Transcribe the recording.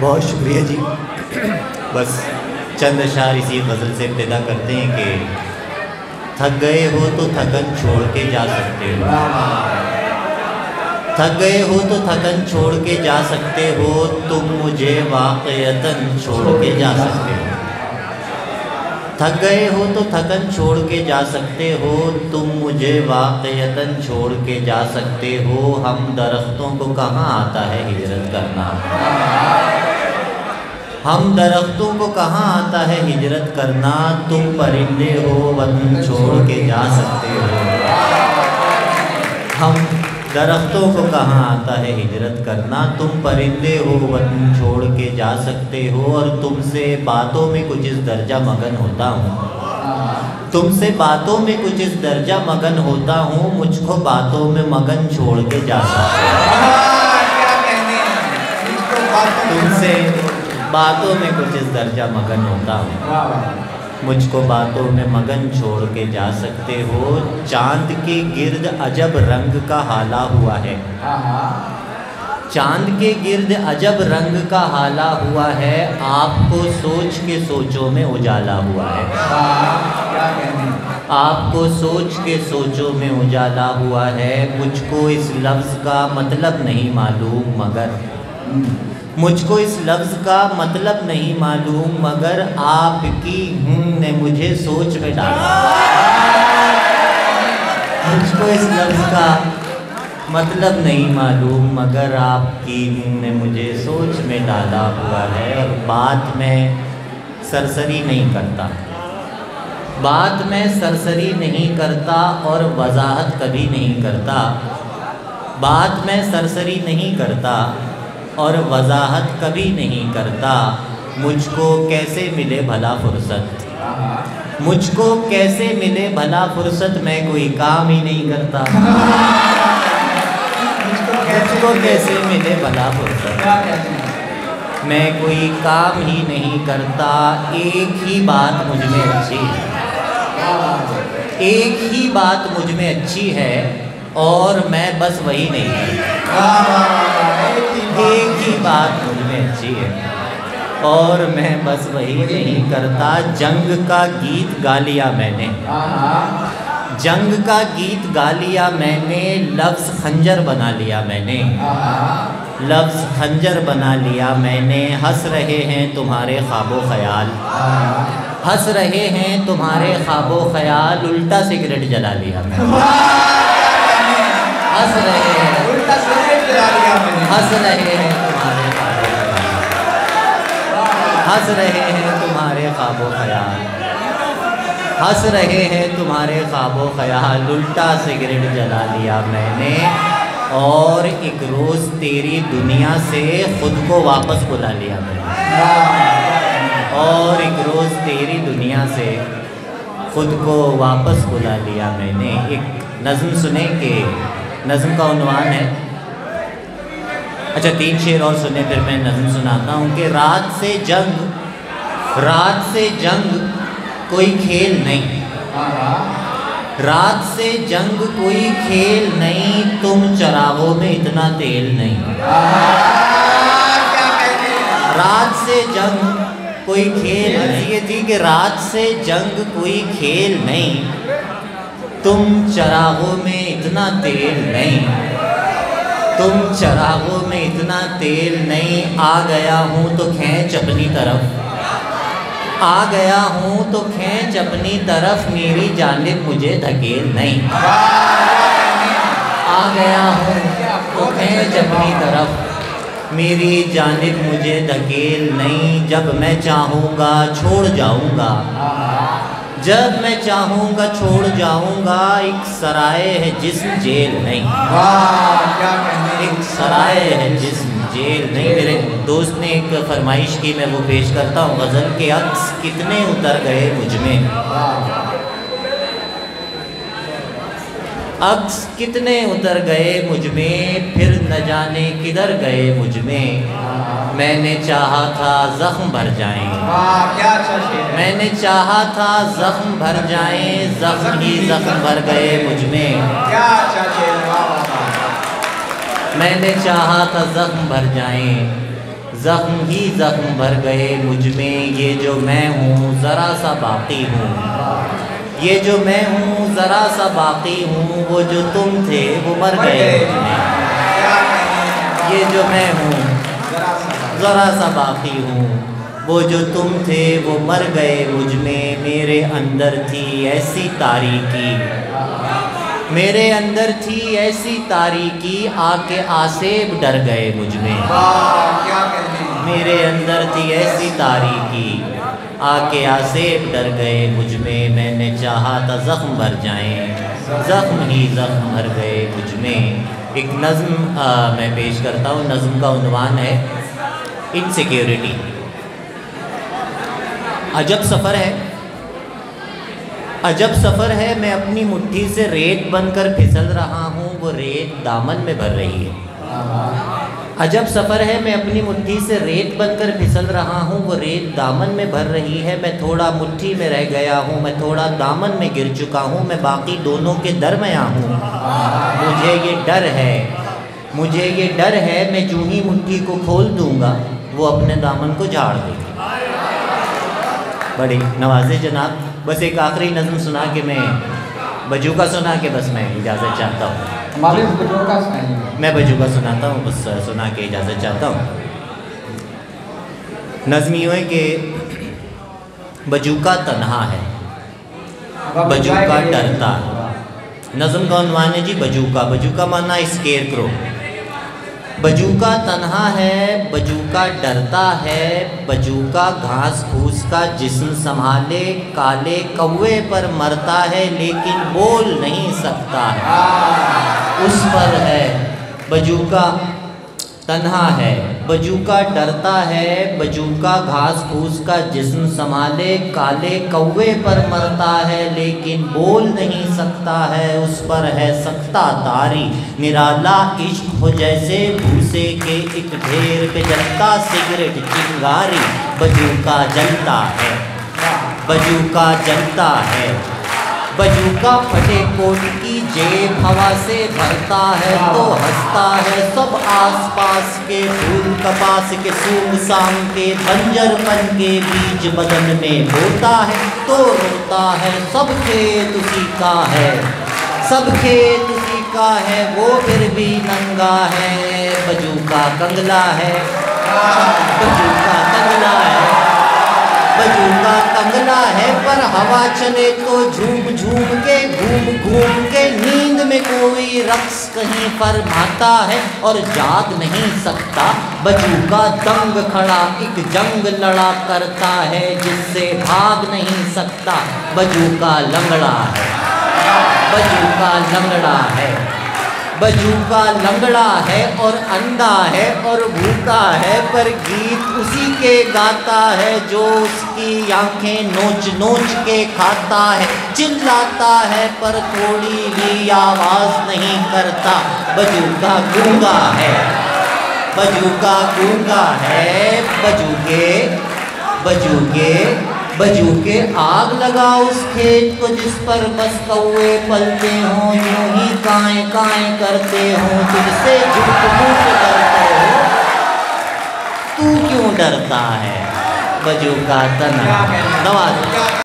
बहुत शुक्रिया जी। बस चंद अशार इसी गज़ल से इब्तिदा करते हैं कि थक गए हो तो थकन छोड़ के जा सकते हो, थक गए हो तो थकन छोड़ के जा सकते हो, तुम मुझे वाक़यतन छोड़ के जा सकते हो, थक गए हो तो थकन छोड़ के जा सकते हो, तुम मुझे वाक़यतन छोड़ के जा सकते हो, हम दरख्तों को कहाँ आता है हिजरत करना, हम दरख्तों को कहाँ आता है हिजरत करना, तुम परिंदे हो वतन छोड़ के जा सकते हो, हम दरख्तों को कहाँ आता है हिजरत करना, तुम परिंदे हो वतन छोड़ के जा सकते हो, और तुमसे बातों में कुछ इस दर्जा मगन होता हूँ, तुमसे बातों में कुछ इस दर्जा मगन होता हूँ, मुझको बातों में मगन छोड़ के जा सकते हो, तुमसे बातों में कुछ इस दर्जा मगन होता हूँ, मुझको बातों में मगन छोड़ के जा सकते हो, चांद के गिर्द अजब रंग का हाला हुआ है, चांद के गिर्द अजब रंग का हाला हुआ है, आपको सोच के सोचों में उजाला हुआ है, आपको सोच के सोचों में उजाला हुआ है, मुझको इस लफ्ज़ का मतलब नहीं मालूम मगर, मुझको इस लफ्ज़ का मतलब नहीं मालूम मगर, आपकी ने मुझे सोच में डाला, मुझको इस लफ्ज़ का मतलब नहीं मालूम मगर, आपकी ने मुझे सोच में डाला हुआ है, और बात में सरसरी नहीं करता, बात में सरसरी नहीं करता, और वजाहत कभी नहीं करता, बात में सरसरी नहीं करता और वजाहत कभी नहीं करता, मुझको कैसे मिले भला फुर्सत, मुझको कैसे मिले भला फुर्सत, मैं कोई काम ही नहीं करता, मुझको कैसे मिले भला फुर्सत, मैं कोई काम ही नहीं करता, एक ही बात मुझ में अच्छी है, एक ही बात मुझ में अच्छी है, और मैं बस वही नहीं करता, एक ही बात मुझमें अच्छी है और मैं बस वही नहीं करता, जंग का गीत गा लिया मैंने, जंग का गीत गा लिया मैंने, लफ्ज़ खंजर बना लिया मैंने, लफ्ज़ खंजर बना लिया मैंने, हंस रहे हैं तुम्हारे ख्वाबो ख्याल, हंस रहे हैं तुम्हारे ख्वाबो ख्याल, उल्टा सिगरेट जला लिया मैंने, हंस रहे हैं उल्टा सिगरेट जला लिया, हंस रहे हैं तुम्हारे ख्वाबो ख्याल, हंस रहे हैं तुम्हारे ख्वाबो ख्याल, हंस रहे हैं तुम्हारे ख्वाबो ख्याल, उल्टा सिगरेट जला लिया मैंने, और एक रोज़ तेरी दुनिया से ख़ुद को वापस बुला लिया मैंने, और एक रोज़ तेरी दुनिया से ख़ुद को वापस बुला लिया मैंने। एक नज़्म सुने के नज़्म का उन्वान है, अच्छा 3 शेर और सुने फिर मैं नज़्म सुनाता हूँ कि रात से जंग, रात से जंग कोई खेल नहीं, रात से जंग कोई खेल नहीं, तुम चरागों में इतना तेल नहीं, रात से जंग कोई खेल नहीं, ये थी कि रात से जंग कोई खेल नहीं, तुम चरागों में इतना तेल नहीं, तुम चरागों में इतना तेल नहीं, आ गया हूँ तो खींच अपनी तरफ, आ गया हूँ तो खींच अपनी तरफ, मेरी जानिब मुझे धकेल नहीं, आ गया हूँ तो खींच अपनी तरफ, मेरी जानिब मुझे धकेल नहीं, जब मैं चाहूँगा छोड़ जाऊँगा, जब मैं चाहूँगा छोड़ जाऊँगा, एक सराय है जिस्म जेल नहीं, क्या एक सराय है जिस्म जेल नहीं। मेरे दोस्त ने एक फरमाइश की, मैं वो पेश करता हूँ, गज़ल के अक्स कितने उतर गए मुझमें, अक्स कितने उतर गए मुझमें, फिर न जाने किधर गए मुझमें, मैंने चाहा था जख्म भर जाएं, क्या मैंने चाहा था जख्म भर जाएं, जख्म ही जख्म भर गए मुझमें, क्या मैंने चाहा था जख्म भर जाएं, ज़ख्म ही ज़ख्म भर गए मुझ में, ये जो मैं हूँ ज़रा सा बाकी हूँ, ये जो मैं हूँ ज़रा सा बाकी हूँ, वो जो तुम थे वो मर गए, ये जो मैं हूँ ज़रा सा बाकी हूँ, वो जो तुम थे वो मर गए मुझ में, मेरे अंदर थी ऐसी तारीकी, मेरे अंदर थी ऐसी तारीकी, आके आसेब डर गए मुझ में, मेरे अंदर थी ऐसी तारीकी, आके आसेब डर गए मुझ में, मैंने चाहा था ज़ख्म भर जाएं, ज़ख्म ही ज़ख्म भर गए मुझ में। एक नज़्म मैं पेश करता हूँ, नज़्म का उन्वान है इनसिक्योरिटी। अजब सफ़र है, अजब सफ़र है, मैं अपनी मुट्ठी से रेत बनकर फिसल रहा हूँ, वो रेत दामन में भर रही है। अजब सफ़र है, मैं अपनी मुट्ठी से रेत बनकर फिसल रहा हूँ, वो रेत दामन में भर रही है, मैं थोड़ा मुट्ठी में रह गया हूँ, मैं थोड़ा दामन में गिर चुका हूँ, मैं बाकी दोनों के दरमियाँ हूँ, मुझे ये डर है, मुझे ये डर है, मैं जूँ ही मुट्ठी को खोल दूँगा वो अपने दामन को झाड़ देगी। बड़े नवाजे जनाब। बस एक आखिरी नज़्म सुना के मैं बजूका सुना के बस मैं इजाज़त चाहता हूँ, मैं बजूका सुनाता हूँ, बस सुना के इजाज़त चाहता हूँ। नज़्म यूँ है कि बजूका तन्हा है, बजूका डरता है। नज़्म का उन्वान है जी बजूका, बजूका माना स्केयर क्रो। बजूका तन्हा है, बजूका डरता है, बजूका घास फूस का जिस्म संभाले, काले कौवे पर मरता है लेकिन बोल नहीं सकता है, उस पर है। बजूका तन्हा है, बजूका डरता है, बजूका घास फूस का जिस्म संभाले, काले कौवे पर मरता है लेकिन बोल नहीं सकता है, उस पर है सकता तारी, निराला इश्क हो जैसे भूसे के एक ढेर पे जलता सिगरेट चिंगारी, बजूका जलता है, बजूका जलता है, बजूका फटे कोट की जेब हवा से भरता है तो हंसता है, सब आसपास के फूल कपास के सूंग सांग के बंजरपन के बीज बदन में होता है तो रोता है, सब खेत उसी का है, सब खेत उसी का है, वो फिर भी नंगा है, बजूका कंगला है, बजूका कंगला है, बजूका कंगला है, पर हवा चले तो झूम झूम के घूम घूम के, नींद में कोई रक्स कहीं पर भाता है और जाग नहीं सकता, बजूका दंग खड़ा एक जंग लड़ा करता है जिससे भाग नहीं सकता, बजूका लंगड़ा है, बजूका लंगड़ा है, बजूका लंगड़ा है और अंधा है और भूखा है, पर गीत उसी के गाता है जो उसकी आंखें नोच नोच के खाता है, चिल्लाता है पर थोड़ी भी आवाज़ नहीं करता, बजूका गूंगा है, बजूका गूंगा है, बजूके बजूके बजूके आग लगा उस खेत को जिस पर बस कौवे पलते हों, यूं ही काएँ काएँ करते हों, तुझसे झूठ मूठ करते हो तू क्यों डरता है, बजूका तन्हा।